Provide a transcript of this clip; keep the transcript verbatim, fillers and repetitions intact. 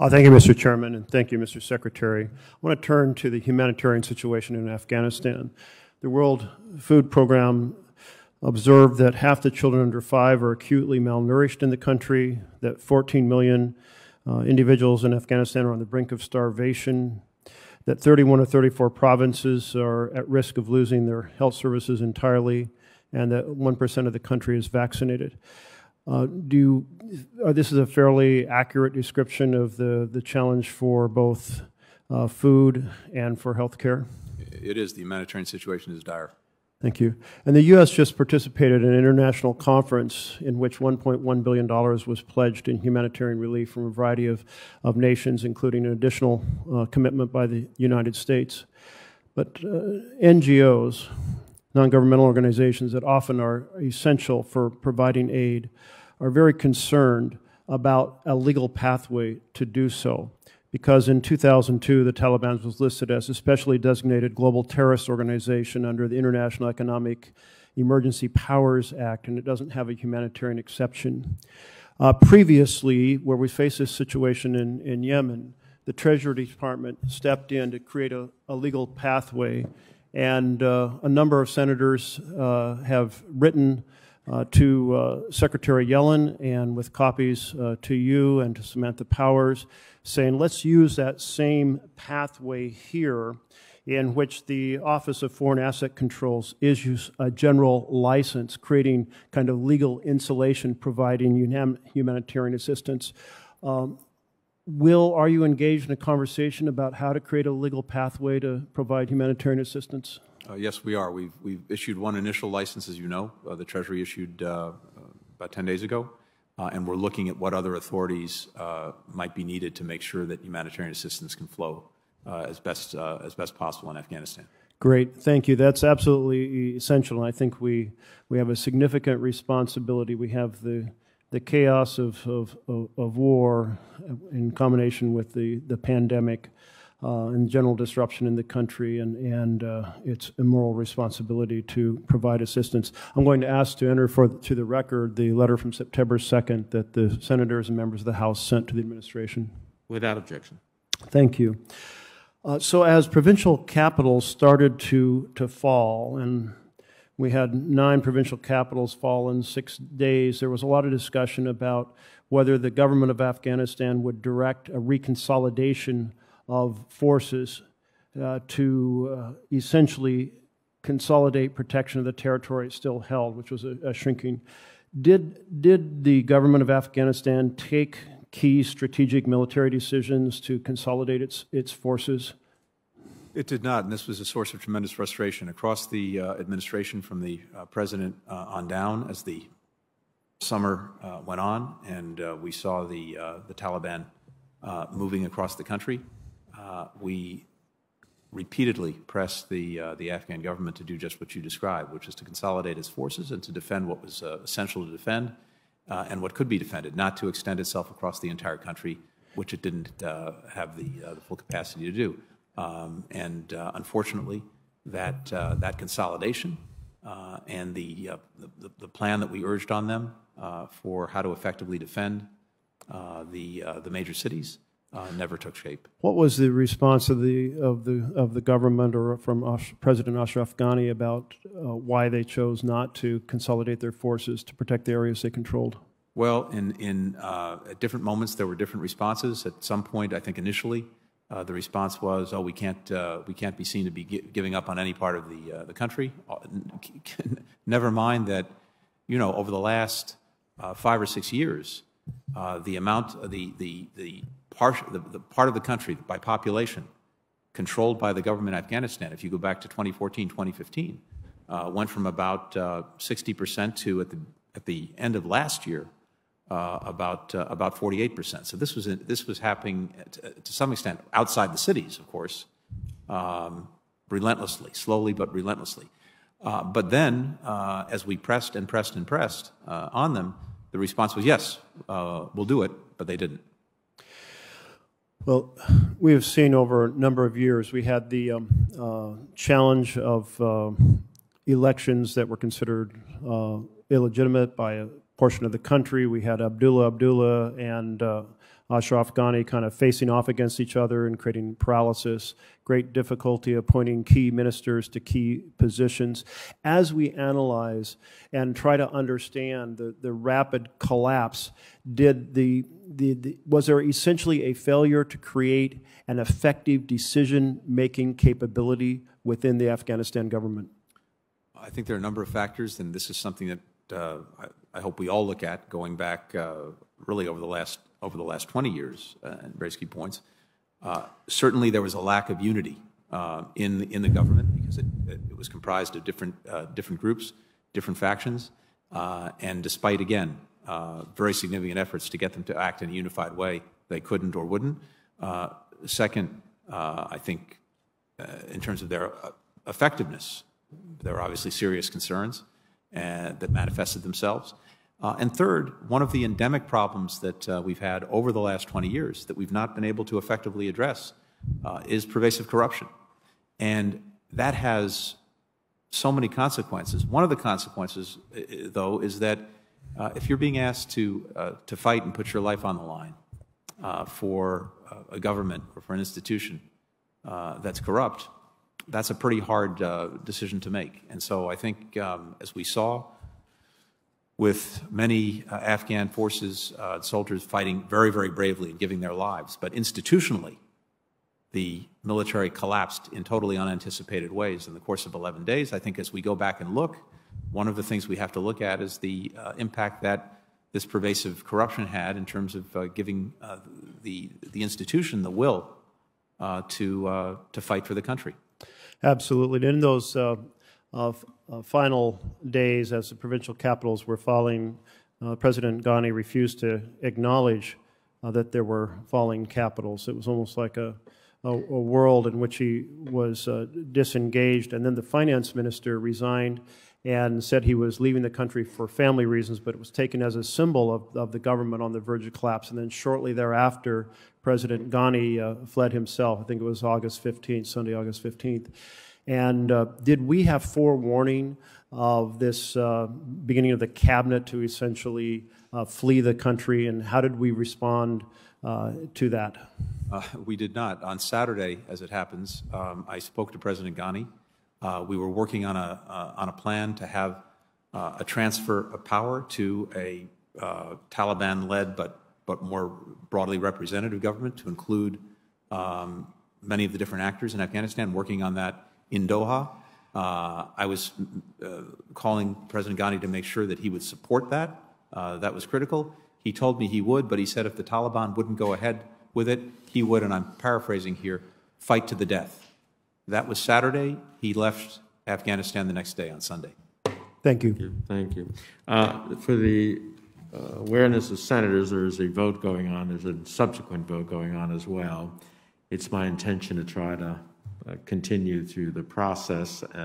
Uh, thank you, Mister Chairman, and thank you, Mister Secretary. I want to turn to the humanitarian situation in Afghanistan. The World Food Program observed that half the children under five are acutely malnourished in the country, that fourteen million uh, individuals in Afghanistan are on the brink of starvation, that thirty-one or thirty-four provinces are at risk of losing their health services entirely, and that one percent of the country is vaccinated. Uh, do you, uh, this is a fairly accurate description of the, the challenge for both uh, food and for health care? It is. The humanitarian situation is dire. Thank you. And the U S just participated in an international conference in which one point one billion dollars was pledged in humanitarian relief from a variety of, of nations, including an additional uh, commitment by the United States. But uh, N G Os, non-governmental organizations that often are essential for providing aid, are very concerned about a legal pathway to do so, because in two thousand two, the Taliban was listed as a specially designated global terrorist organization under the International Economic Emergency Powers Act, and it doesn't have a humanitarian exception. Uh, previously, where we faced this situation in, in Yemen, the Treasury Department stepped in to create a, a legal pathway. And uh, a number of senators uh, have written uh, to uh, Secretary Yellen, and with copies uh, to you and to Samantha Powers, saying let's use that same pathway here, in which the Office of Foreign Asset Controls issues a general license, creating kind of legal insulation, providing humanitarian assistance. Um, Will, are you engaged in a conversation about how to create a legal pathway to provide humanitarian assistance? Uh, yes, we are. We've, we've issued one initial license, as you know. Uh, the Treasury issued uh, about ten days ago, uh, and we're looking at what other authorities uh, might be needed to make sure that humanitarian assistance can flow uh, as best, uh, as best possible in Afghanistan. Great. Thank you. That's absolutely essential, and I think we, we have a significant responsibility. We have the the chaos of, of, of war in combination with the, the pandemic uh, and general disruption in the country and, and uh, its immoral responsibility to provide assistance. I'm going to ask to enter for, to the record the letter from September second that the senators and members of the House sent to the administration. Without objection. Thank you. Uh, so as provincial capitals started to, to fall, and we had nine provincial capitals fall in six days. There was a lot of discussion about whether the government of Afghanistan would direct a reconsolidation of forces uh, to uh, essentially consolidate protection of the territory it still held, which was a, a shrinking. Did, did the government of Afghanistan take key strategic military decisions to consolidate its, its forces? It did not, and this was a source of tremendous frustration across the uh, administration from the uh, president uh, on down as the summer uh, went on, and uh, we saw the, uh, the Taliban uh, moving across the country. Uh, we repeatedly pressed the, uh, the Afghan government to do just what you described, which is to consolidate its forces and to defend what was uh, essential to defend uh, and what could be defended, not to extend itself across the entire country, which it didn't uh, have the, uh, the full capacity to do. Um, and uh, unfortunately, that uh, that consolidation uh, and the, uh, the the plan that we urged on them uh, for how to effectively defend uh, the uh, the major cities uh, never took shape. What was the response of the of the of the government or from Ash, President Ashraf Ghani about uh, why they chose not to consolidate their forces to protect the areas they controlled? Well, in in uh, at different moments there were different responses. At some point, I think initially. Uh, the response was, "Oh, we can't, uh, we can't be seen to be gi giving up on any part of the uh, the country." Never mind that, you know, over the last uh, five or six years, uh, the amount, the the the part, the, the part of the country by population controlled by the government of Afghanistan, if you go back to twenty fourteen, twenty fifteen, uh, went from about uh, sixty percent to at the at the end of last year. Uh, about uh, about forty-eight percent. So this was in, this was happening to, to some extent outside the cities, of course, um, relentlessly, slowly but relentlessly. Uh, but then, uh, as we pressed and pressed and pressed uh, on them, the response was yes, uh, we'll do it, but they didn't. Well, we have seen over a number of years we had the um, uh, challenge of uh, elections that were considered uh, illegitimate by a portion of the country. We had Abdullah Abdullah and uh, Ashraf Ghani kind of facing off against each other and creating paralysis, great difficulty appointing key ministers to key positions. As we analyze and try to understand the, the rapid collapse, did the, the, the, was there essentially a failure to create an effective decision-making capability within the Afghanistan government? I think there are a number of factors, and this is something that uh, I, I hope we all look at going back uh, really over the last over the last twenty years uh, and raise key points. Uh, certainly there was a lack of unity uh, in, the, in the government because it, it was comprised of different, uh, different groups, different factions, uh, and despite, again, uh, very significant efforts to get them to act in a unified way, they couldn't or wouldn't. Uh, second, uh, I think uh, in terms of their effectiveness, there were obviously serious concerns uh, that manifested themselves. Uh, and third, one of the endemic problems that uh, we've had over the last twenty years that we've not been able to effectively address uh, is pervasive corruption. And that has so many consequences. One of the consequences, uh, though, is that uh, if you're being asked to, uh, to fight and put your life on the line uh, for a government or for an institution uh, that's corrupt, that's a pretty hard uh, decision to make. And so I think, um, as we saw, with many uh, Afghan forces, uh, soldiers fighting very, very bravely and giving their lives. But institutionally, the military collapsed in totally unanticipated ways in the course of eleven days. I think as we go back and look, one of the things we have to look at is the uh, impact that this pervasive corruption had in terms of uh, giving uh, the, the institution the will uh, to, uh, to fight for the country. Absolutely. And in those uh Of uh, final days, as the provincial capitals were falling, uh, President Ghani refused to acknowledge uh, that there were falling capitals. It was almost like a, a, a world in which he was uh, disengaged. And then the finance minister resigned and said he was leaving the country for family reasons, but it was taken as a symbol of, of the government on the verge of collapse. And then shortly thereafter, President Ghani uh, fled himself. I think it was August fifteenth, Sunday, August fifteenth. And uh, did we have forewarning of this uh, beginning of the cabinet to essentially uh, flee the country, and how did we respond uh, to that? Uh, we did not. On Saturday, as it happens, um, I spoke to President Ghani. Uh, we were working on a, uh, on a plan to have uh, a transfer of power to a uh, Taliban-led but, but more broadly representative government to include um, many of the different actors in Afghanistan, working on that in Doha. Uh, I was uh, calling President Ghani to make sure that he would support that. Uh, that was critical. He told me he would, but he said if the Taliban wouldn't go ahead with it, he would, and I'm paraphrasing here, fight to the death. That was Saturday. He left Afghanistan the next day on Sunday. Thank you. Thank you. Thank you. Uh, for the uh, awareness of senators, there is a vote going on. There's a subsequent vote going on as well. It's my intention to try to Uh, continue through the process.